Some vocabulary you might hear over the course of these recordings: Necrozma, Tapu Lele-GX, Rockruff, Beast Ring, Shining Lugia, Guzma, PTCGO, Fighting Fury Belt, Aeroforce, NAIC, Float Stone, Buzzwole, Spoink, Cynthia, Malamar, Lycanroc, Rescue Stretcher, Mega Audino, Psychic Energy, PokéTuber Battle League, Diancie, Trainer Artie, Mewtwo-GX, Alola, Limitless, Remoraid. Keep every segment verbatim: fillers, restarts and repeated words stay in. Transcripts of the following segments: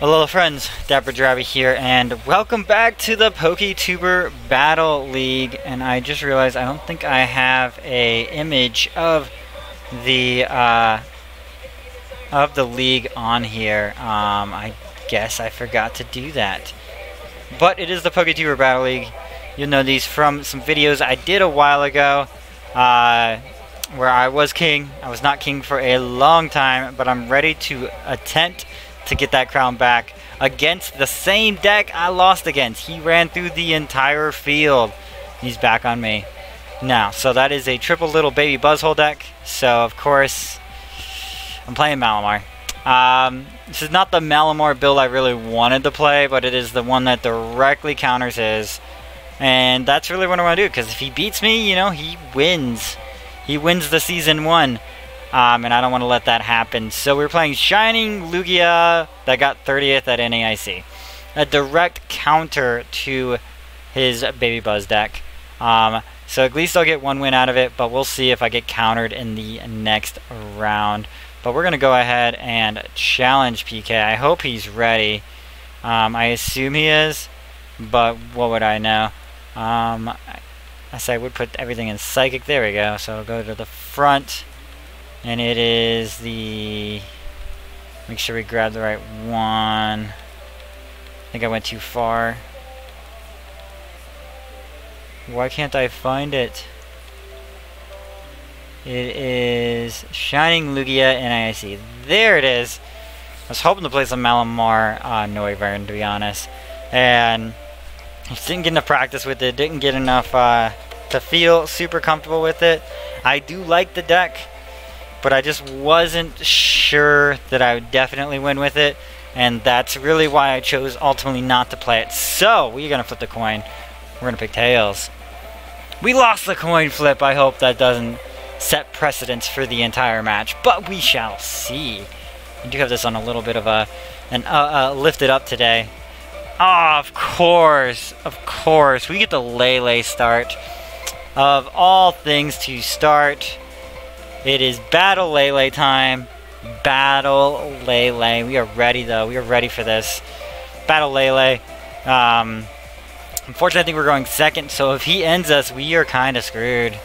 Hello friends, DapperDraby here, and welcome back to the PokéTuber Battle League. And I just realized I don't think I have a image of the uh, of the league on here. Um, I guess I forgot to do that. But it is the PokéTuber Battle League. You'll know these from some videos I did a while ago, uh, where I was king. I was not king for a long time, but I'm ready to attempt to get that crown back against the same deck I lost against. He ran through the entire field. He's back on me now. So that is a triple little baby Buzzwole deck. So of course I'm playing Malamar. Um, this is not the Malamar build I really wanted to play, but it is the one that directly counters his, and that's really what I want to do, because if he beats me, you know, he wins. He wins the season one. Um, and I don't want to let that happen. So we're playing Shining Lugia that got thirtieth at N A I C. A direct counter to his Baby Buzz deck. Um, so at least I'll get one win out of it, but we'll see if I get countered in the next round. But we're going to go ahead and challenge P K. I hope he's ready. Um, I assume he is, but what would I know? Um, I say I would put everything in Psychic. There we go. So I'll go to the front. And it is the... Make sure we grab the right one. I think I went too far. Why can't I find it? It is Shining Lugia N A I C. There it is. I was hoping to play some Malamar uh, Noivern, to be honest. And I just didn't get enough practice with it. Didn't get enough uh, to feel super comfortable with it. I do like the deck, but I just wasn't sure that I would definitely win with it, and that's really why I chose ultimately not to play it. So we're gonna flip the coin. We're gonna pick tails. We lost the coin flip. I hope that doesn't set precedence for the entire match, but we shall see. I do have this on a little bit of a an uh, uh, lifted up today. Ah, oh, of course, of course, we get the Lele start of all things to start. It is Battle Lele time. Battle Lele. We are ready, though. We are ready for this. Battle Lele. Um, unfortunately, I think we're going second, so if he ends us, we are kind of screwed.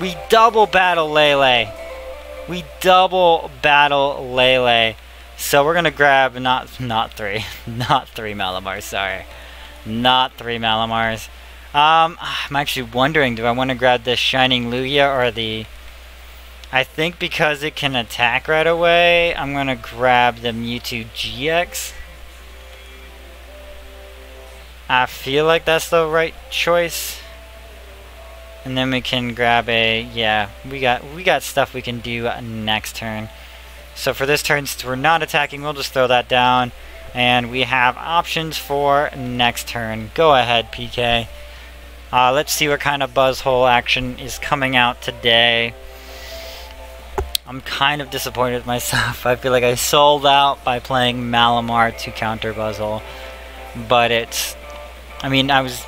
We double Battle Lele. We double Battle Lele. So we're going to grab not not three. Not three Malamars, sorry. Not three Malamars. Um, I'm actually wondering, do I want to grab the Shining Lugia or the... I think because it can attack right away, I'm going to grab the Mewtwo G X. I feel like that's the right choice. And then we can grab a... Yeah, we got we got stuff we can do next turn. So for this turn, since we're not attacking, we'll just throw that down. And we have options for next turn. Go ahead, P K. Uh, let's see what kind of Buzzwole action is coming out today. I'm kind of disappointed with myself. I feel like I sold out by playing Malamar to counter Buzzwole. But it's... I mean, I was...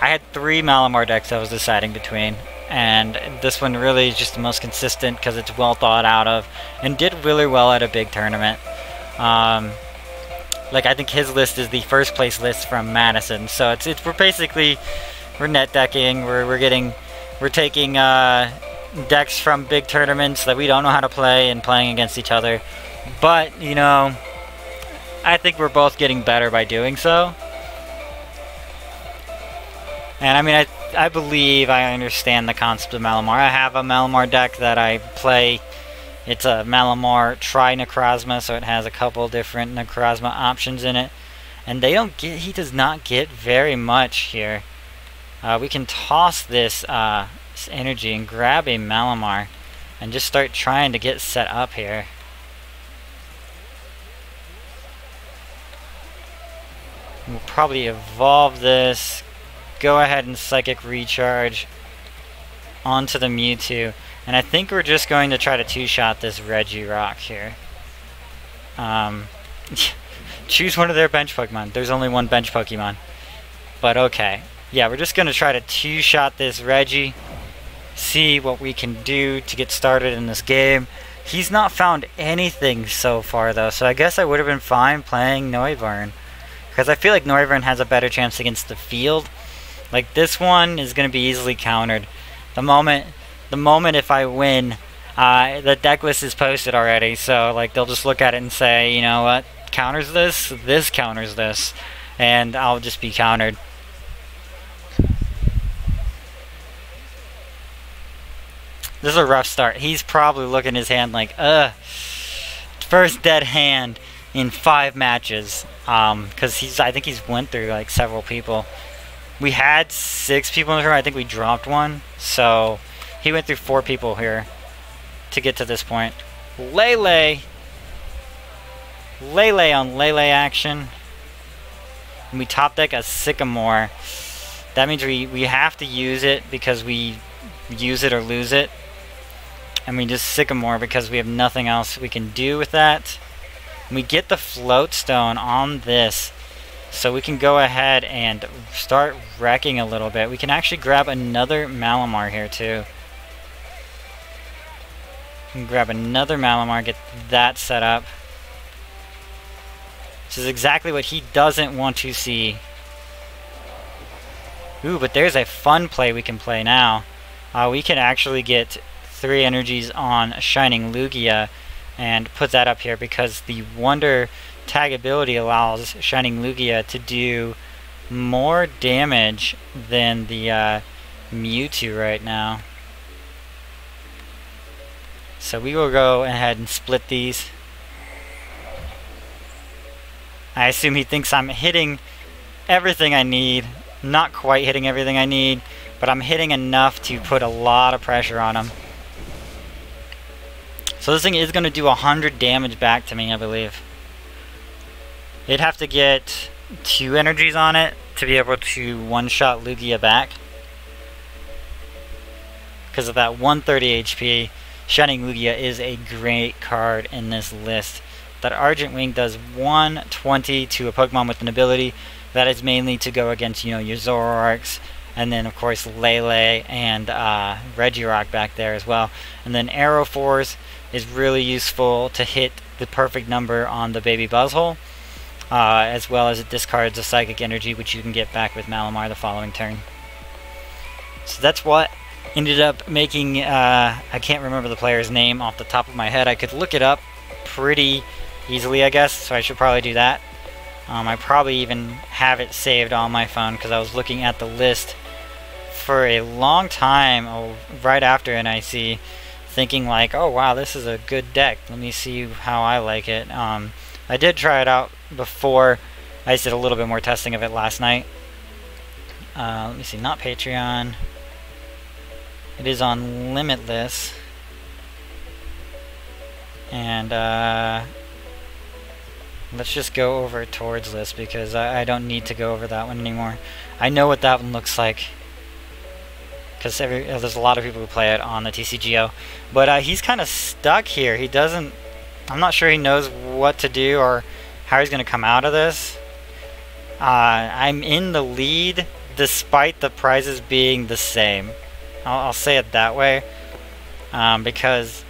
I had three Malamar decks I was deciding between. And this one really is just the most consistent because it's well thought out of. And did really well at a big tournament. Um, like, I think his list is the first place list from Madison. So it's, it's we're basically... We're net decking. We're, we're getting... We're taking... Uh, decks from big tournaments that we don't know how to play and playing against each other, but you know, I think we're both getting better by doing so. And I mean, I I believe I understand the concept of Malamar. I have a Malamar deck that I play. It's a Malamar Tri Necrozma, so it has a couple different Necrozma options in it, and they don't get. He does not get very much here. Uh, we can toss this. Uh, energy and grab a Malamar and just start trying to get set up here. We'll probably evolve this, go ahead and Psychic Recharge onto the Mewtwo, and I think we're just going to try to two-shot this Regirock here. Um, choose one of their bench Pokemon. There's only one bench Pokemon, but okay. Yeah, we're just going to try to two-shot this Regi. See what we can do to get started in this game. He's not found anything so far, though, so I guess I would have been fine playing Noivern. Because I feel like Noivern has a better chance against the field. Like, this one is going to be easily countered. The moment, the moment if I win, uh, the deck list is posted already, so, like, they'll just look at it and say, you know what, counters this, this counters this, and I'll just be countered. This is a rough start. He's probably looking his hand like, ugh. First dead hand in five matches. Um, because he's, I think he's went through like several people. We had six people in the room. I think we dropped one. So he went through four people here to get to this point. Lele. Lele on Lele action. And we top deck a Sycamore. That means we, we have to use it because we use it or lose it. And we just Sycamore because we have nothing else we can do with that. And we get the Float Stone on this. So we can go ahead and start wrecking a little bit. We can actually grab another Malamar here too. We can grab another Malamar, get that set up. This is exactly what he doesn't want to see. Ooh, but there's a fun play we can play now. Uh, we can actually get three energies on Shining Lugia and put that up here because the Wonder Tag ability allows Shining Lugia to do more damage than the uh, Mewtwo right now. So we will go ahead and split these. I assume he thinks I'm hitting everything I need. Not quite hitting everything I need, but I'm hitting enough to put a lot of pressure on him. So this thing is going to do one hundred damage back to me, I believe. It'd have to get two energies on it to be able to one-shot Lugia back. Because of that one thirty H P, Shining Lugia is a great card in this list. That Argent Wing does one twenty to a Pokemon with an ability. That is mainly to go against, you know, your Zoroarks. And then, of course, Lele and uh, Regirock back there as well. And then Aeroforce is really useful to hit the perfect number on the baby Buzzwole, uh, as well as it discards a Psychic Energy, which you can get back with Malamar the following turn. So that's what ended up making... Uh, I can't remember the player's name off the top of my head. I could look it up pretty easily, I guess, so I should probably do that. Um, I probably even have it saved on my phone because I was looking at the list for a long time oh, right after N A I C, thinking like, oh wow, this is a good deck. Let me see how I like it. Um, I did try it out before. I just did a little bit more testing of it last night. Uh, let me see, not Patreon. It is on Limitless. And uh, let's just go over towards this because I, I don't need to go over that one anymore. I know what that one looks like because there's a lot of people who play it on the T C G O. But uh, he's kind of stuck here. He doesn't... I'm not sure he knows what to do or how he's going to come out of this. Uh, I'm in the lead despite the prizes being the same. I'll, I'll say it that way um, because...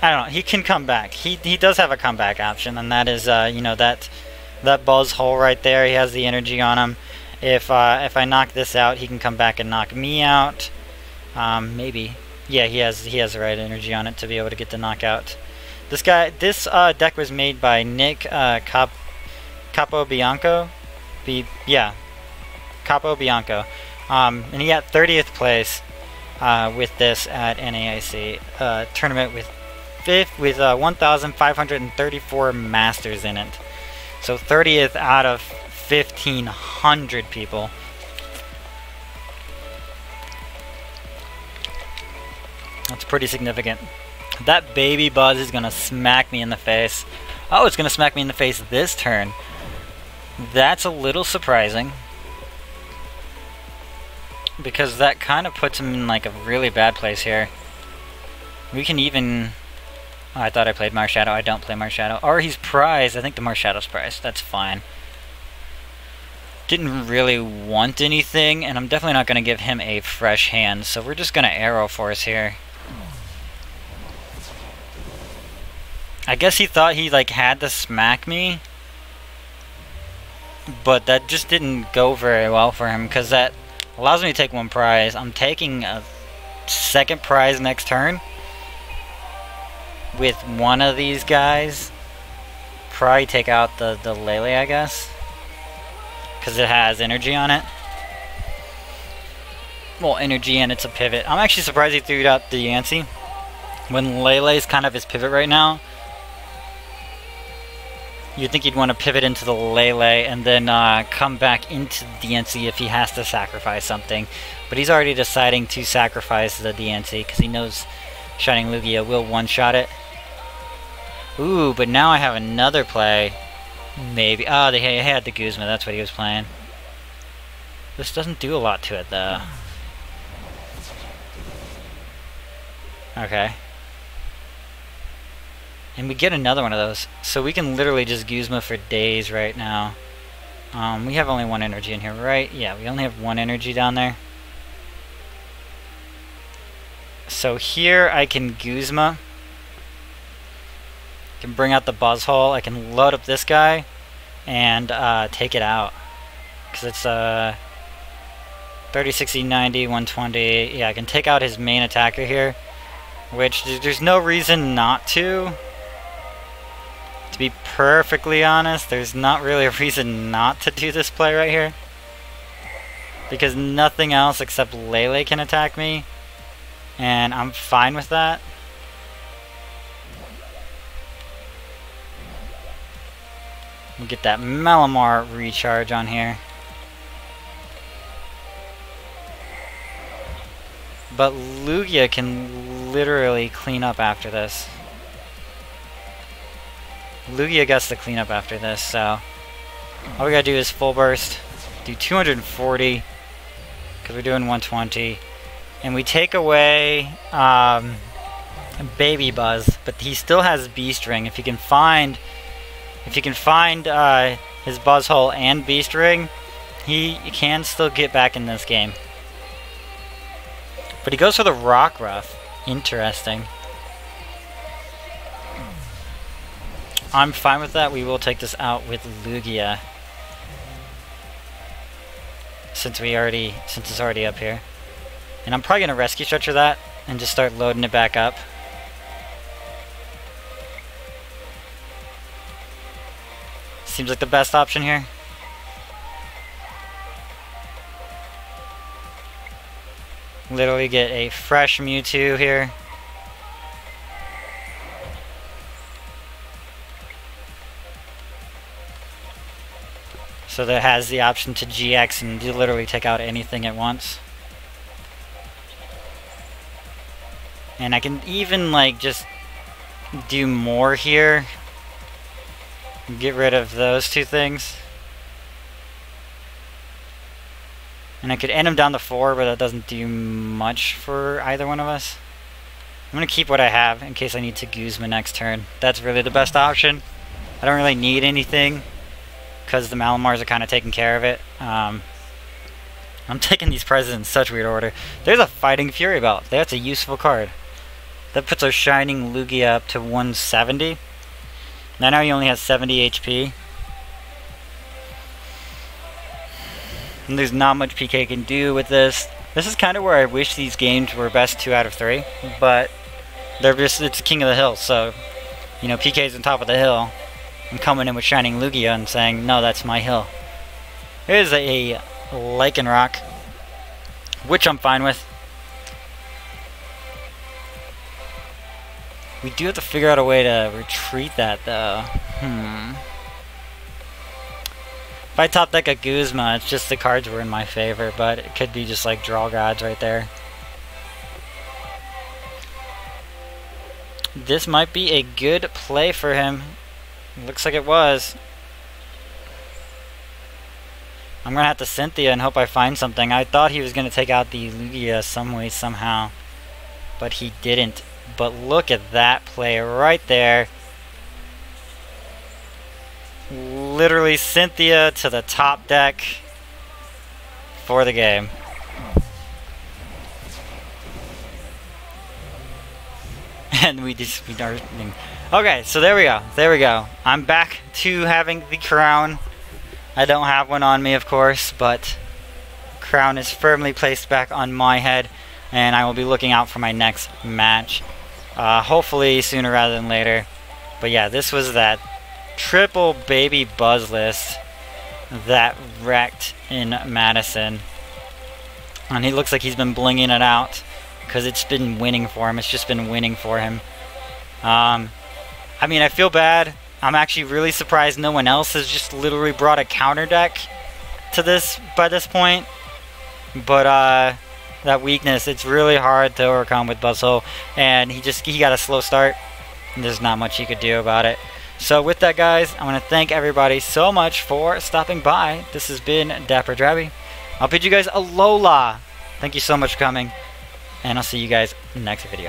I don't know, he can come back. He he does have a comeback option, and that is, uh, you know, that that Buzzwole right there. He has the energy on him. If uh, if I knock this out, he can come back and knock me out. Um, maybe. Yeah, he has he has the right energy on it to be able to get the knockout. This guy, this uh, deck was made by Nick uh, Cap Capobianco. Be yeah, Capobianco, um, and he got thirtieth place uh, with this at N A I C uh, tournament with. Fifth with uh, one thousand five hundred thirty-four masters in it. So thirtieth out of fifteen hundred people. That's pretty significant. That baby Buzz is going to smack me in the face. Oh, it's going to smack me in the face this turn. That's a little surprising. Because that kind of puts him in like a really bad place here. We can even... Oh, I thought I played Marshadow. I don't play Marshadow. Or he's prized. I think the Marshadow's prized. That's fine. Didn't really want anything, and I'm definitely not going to give him a fresh hand, so we're just going to Aeroforce here. I guess he thought he like had to smack me, but that just didn't go very well for him because that allows me to take one prize. I'm taking a second prize next turn with one of these guys. Probably take out the, the Lele, I guess, because it has energy on it. Well, energy, and it's a pivot. I'm actually surprised he threw out the Diancie when Lele's kind of his pivot right now. You'd think he'd want to pivot into the Lele and then uh, come back into the Diancie if he has to sacrifice something. But he's already deciding to sacrifice the Diancie because he knows Shining Lugia will one-shot it. Ooh, but now I have another play. Maybe. Oh, they had the Guzma. That's what he was playing. This doesn't do a lot to it, though. Okay. And we get another one of those. So we can literally just Guzma for days right now. Um, we have only one energy in here, right? Yeah, we only have one energy down there. So here I can Guzma. I can bring out the Buzzwole. I can load up this guy and uh, take it out. Because it's uh, thirty, sixty, ninety, one twenty. Yeah, I can take out his main attacker here. Which there's no reason not to. To be perfectly honest, there's not really a reason not to do this play right here. Because nothing else except Lele can attack me. And I'm fine with that. We'll get that Malamar recharge on here. But Lugia can literally clean up after this. Lugia gets to clean up after this, so all we gotta do is full burst, do two hundred forty, because we're doing one twenty, and we take away um, Baby Buzz, but he still has Beast Ring. If he can find, if he can find uh, his Buzzwole and Beast Ring, he can still get back in this game. But he goes for the Rockruff. Interesting. I'm fine with that. We will take this out with Lugia. Since we already, since it's already up here. And I'm probably going to Rescue Stretcher that and just start loading it back up. Seems like the best option here. Literally get a fresh Mewtwo here. So that has the option to G X and you literally take out anything at once. And I can even like just do more here. Get rid of those two things. And I could end him down to four, but that doesn't do much for either one of us. I'm going to keep what I have in case I need to Guzma next turn. That's really the best option. I don't really need anything because the Malamars are kind of taking care of it. Um, I'm taking these prizes in such weird order. There's a Fighting Fury Belt. That's a useful card. That puts our Shining Lugia up to one seventy. Now, now he only has seventy H P. And there's not much P K can do with this. This is kind of where I wish these games were best two out of three, but they're just, it's king of the hill, so, you know, P K's on top of the hill. I'm coming in with Shining Lugia and saying, no, that's my hill. Here's a Lycanroc, which I'm fine with. We do have to figure out a way to retreat that, though. Hmm. If I top deck a Guzma, it's just the cards were in my favor, but it could be just like draw gods right there. This might be a good play for him. Looks like it was. I'm going to have to Cynthia and hope I find something. I thought he was going to take out the Lugia some way, somehow, but he didn't. But look at that play right there. Literally Cynthia to the top deck for the game. and we just we our thing. Okay, so there we go. There we go. I'm back to having the crown. I don't have one on me, of course, but crown is firmly placed back on my head, and I will be looking out for my next match. Uh, hopefully sooner rather than later. But yeah, this was that triple baby buzz list that wrecked in Madison. And he looks like he's been blinging it out, because it's been winning for him. It's just been winning for him. Um, I mean, I feel bad. I'm actually really surprised no one else has just literally brought a counter deck to this by this point. But uh, that weakness, it's really hard to overcome with Buzzwole. And he just he got a slow start. And there's not much he could do about it. So with that, guys, I want to thank everybody so much for stopping by. This has been DapperDraby. I'll bid you guys alola. Thank you so much for coming, and I'll see you guys next video.